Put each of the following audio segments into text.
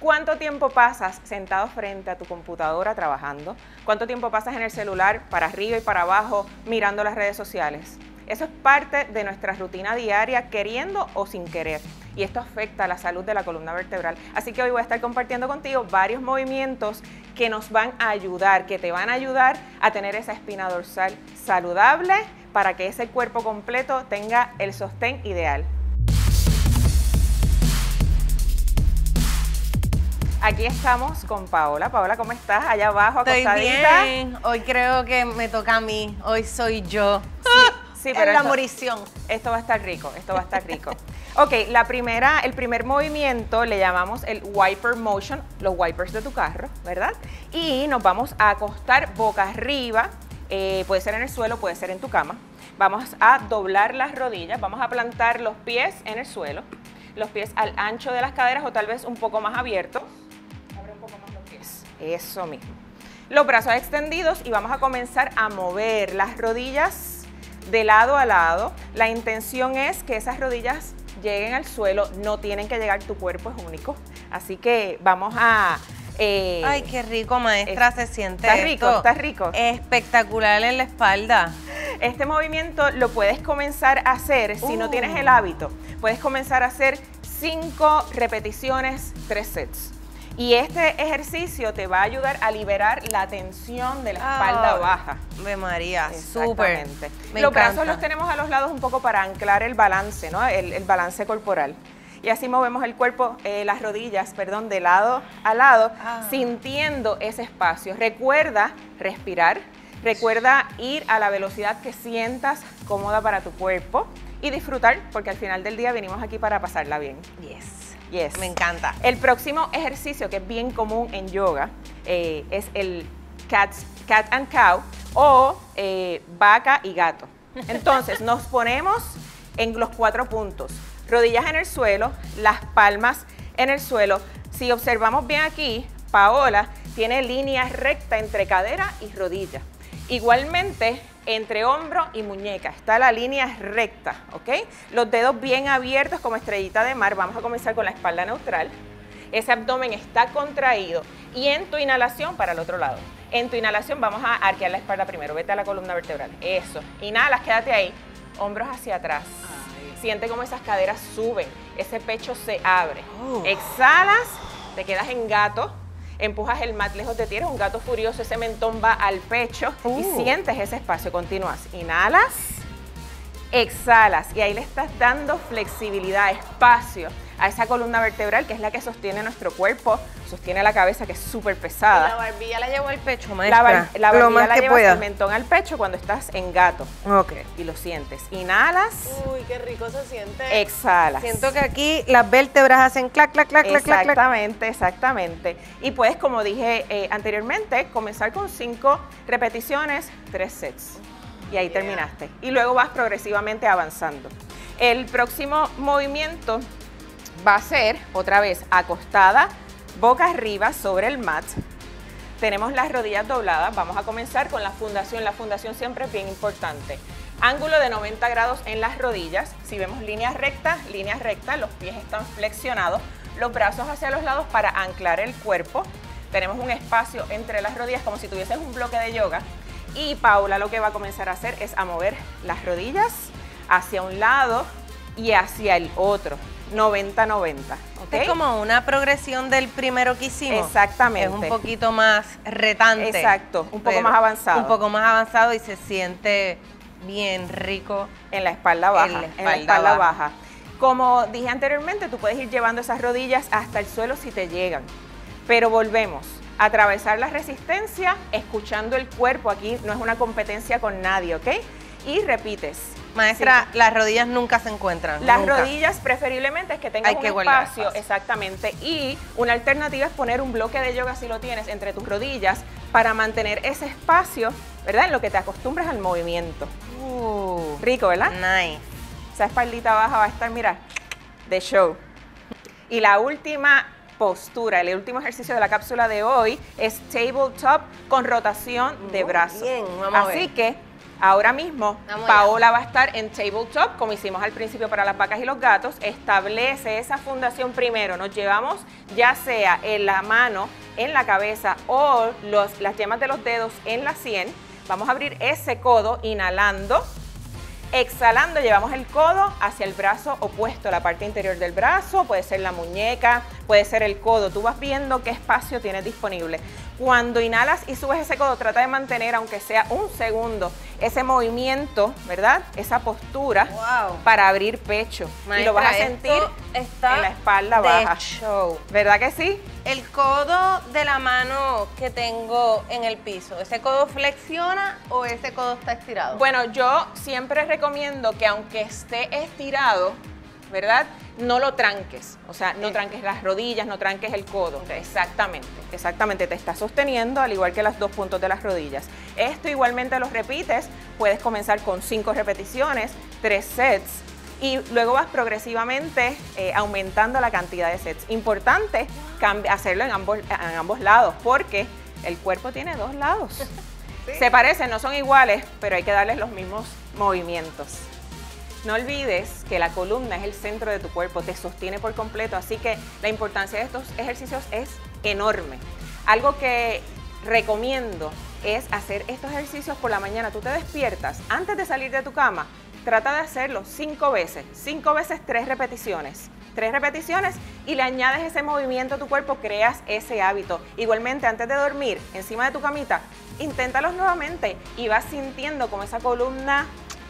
¿Cuánto tiempo pasas sentado frente a tu computadora trabajando? ¿Cuánto tiempo pasas en el celular para arriba y para abajo mirando las redes sociales? Eso es parte de nuestra rutina diaria, queriendo o sin querer. Y esto afecta a la salud de la columna vertebral. Así que hoy voy a estar compartiendo contigo varios movimientos que nos van a ayudar, que te van a ayudar a tener esa espina dorsal saludable para que ese cuerpo completo tenga el sostén ideal. Aquí estamos con Paola. Paola, ¿cómo estás? Allá abajo, acostadita. Estoy bien. Hoy creo que me toca a mí. Hoy soy yo. Sí, pero la morición. Esto va a estar rico, esto va a estar rico. Ok, el primer movimiento le llamamos el wiper motion, los wipers de tu carro, ¿verdad? Y nos vamos a acostar boca arriba, puede ser en el suelo, puede ser en tu cama. Vamos a doblar las rodillas, vamos a plantar los pies en el suelo, los pies al ancho de las caderas o tal vez un poco más abiertos. Abre un poco más los pies, eso mismo. Los brazos extendidos y vamos a comenzar a mover las rodillas de lado a lado. La intención es que esas rodillas lleguen al suelo, no tienen que llegar, tu cuerpo es único. Así que vamos a... Ay, qué rico, maestra, se siente esto. Está rico. Espectacular en la espalda. Este movimiento lo puedes comenzar a hacer, si no tienes el hábito, puedes comenzar a hacer 5 repeticiones, 3 sets. Y este ejercicio te va a ayudar a liberar la tensión de la espalda baja. ¡Ave María! ¡Súper! Los brazos los tenemos a los lados un poco para anclar el balance, ¿no? El balance corporal. Y así movemos el cuerpo, las rodillas, perdón, de lado a lado, sintiendo ese espacio. Recuerda respirar, recuerda ir a la velocidad que sientas cómoda para tu cuerpo y disfrutar, porque al final del día venimos aquí para pasarla bien. Yes. Yes. Me encanta. El próximo ejercicio, que es bien común en yoga, es el cat and cow o vaca y gato. Entonces, nos ponemos en los 4 puntos. Rodillas en el suelo, las palmas en el suelo. Si observamos bien aquí, Paola tiene línea recta entre cadera y rodilla. Igualmente, entre hombro y muñeca, está la línea recta, ¿ok? Los dedos bien abiertos como estrellita de mar. Vamos a comenzar con la espalda neutral. Ese abdomen está contraído. Y en tu inhalación, para el otro lado. En tu inhalación vamos a arquear la espalda primero. Vete a la columna vertebral. Eso. Inhalas, quédate ahí. Hombros hacia atrás. Siente como esas caderas suben. Ese pecho se abre. Exhalas, te quedas en gato. Empujas el mat lejos de ti, eres un gato furioso, ese mentón va al pecho y sientes ese espacio. Continúas, inhalas, exhalas y ahí le estás dando flexibilidad, espacio a esa columna vertebral, que es la que sostiene nuestro cuerpo, sostiene la cabeza, que es súper pesada. La barbilla la llevo al pecho, maestra. La barbilla la llevas del mentón al pecho cuando estás en gato. Ok. Y lo sientes. Inhalas. Uy, qué rico se siente. Exhalas. Siento que aquí las vértebras hacen clac, clac, clac, clac, clac. Exactamente, exactamente. Y puedes, como dije anteriormente, comenzar con 5 repeticiones, 3 sets. Y ahí terminaste. Y luego vas progresivamente avanzando. El próximo movimiento va a ser, otra vez, acostada, boca arriba sobre el mat. Tenemos las rodillas dobladas. Vamos a comenzar con la fundación. La fundación siempre es bien importante. Ángulo de 90 grados en las rodillas. Si vemos líneas rectas, los pies están flexionados. Los brazos hacia los lados para anclar el cuerpo. Tenemos un espacio entre las rodillas como si tuvieses un bloque de yoga. Y Paola lo que va a comenzar a hacer es a mover las rodillas hacia un lado y hacia el otro. 90-90. ¿Okay? Es como una progresión del primero que hicimos. Exactamente. Es un poquito más retante. Exacto, un poco más avanzado. Un poco más avanzado y se siente bien rico en la espalda baja. En la espalda baja. Como dije anteriormente, tú puedes ir llevando esas rodillas hasta el suelo si te llegan. Pero volvemos a atravesar la resistencia escuchando el cuerpo. Aquí no es una competencia con nadie, ¿ok? Y repites. Maestra, las rodillas nunca se encuentran. Las rodillas preferiblemente es que tengas un espacio, exactamente. Y una alternativa es poner un bloque de yoga, si lo tienes, entre tus rodillas para mantener ese espacio, ¿verdad? En lo que te acostumbras al movimiento. Rico, ¿verdad? Nice. Esa espaldita baja va a estar, mira, de show. Y la última postura, el último ejercicio de la cápsula de hoy es tabletop con rotación de brazos. Bien, vamos a ver. Así que Ahora mismo, Paola va a estar en Tabletop, como hicimos al principio para las vacas y los gatos. Establece esa fundación primero. Nos llevamos ya sea en la mano, en la cabeza o las yemas de los dedos en la sien. Vamos a abrir ese codo inhalando. Exhalando, llevamos el codo hacia el brazo opuesto, la parte interior del brazo, puede ser la muñeca, puede ser el codo. Tú vas viendo qué espacio tienes disponible. Cuando inhalas y subes ese codo, trata de mantener, aunque sea un segundo, ese movimiento, ¿verdad? Esa postura para abrir pecho. Maestra, y lo vas a sentir está en la espalda baja. Show. ¿Verdad que sí? El codo de la mano que tengo en el piso, ¿ese codo flexiona o ese codo está estirado? Bueno, yo siempre recomiendo que aunque esté estirado, ¿verdad? No lo tranques, o sea, no tranques las rodillas, no tranques el codo. Okay. Exactamente, exactamente, te está sosteniendo al igual que los dos puntos de las rodillas. Esto igualmente lo repites, puedes comenzar con 5 repeticiones, 3 sets y luego vas progresivamente aumentando la cantidad de sets. Importante hacerlo en ambos lados porque el cuerpo tiene dos lados. ¿Sí? Se parecen, no son iguales, pero hay que darles los mismos movimientos. No olvides que la columna es el centro de tu cuerpo, te sostiene por completo, así que la importancia de estos ejercicios es enorme. Algo que recomiendo es hacer estos ejercicios por la mañana. Tú te despiertas, antes de salir de tu cama, trata de hacerlo 5 veces, 3 repeticiones y le añades ese movimiento a tu cuerpo, creas ese hábito. Igualmente, antes de dormir, encima de tu camita, inténtalos nuevamente y vas sintiendo como esa columna...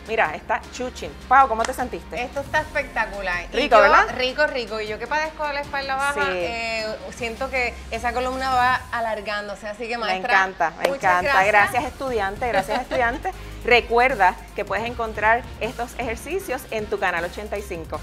Mira, está chuchín. Pau, ¿cómo te sentiste? Esto está espectacular. Rico, yo, ¿verdad? Rico, rico. Y yo que padezco de la espalda baja, sí, siento que esa columna va alargándose. Así que, maestra, me encanta. Gracias, estudiante. Gracias, estudiante. Recuerda que puedes encontrar estos ejercicios en tu Canal 85.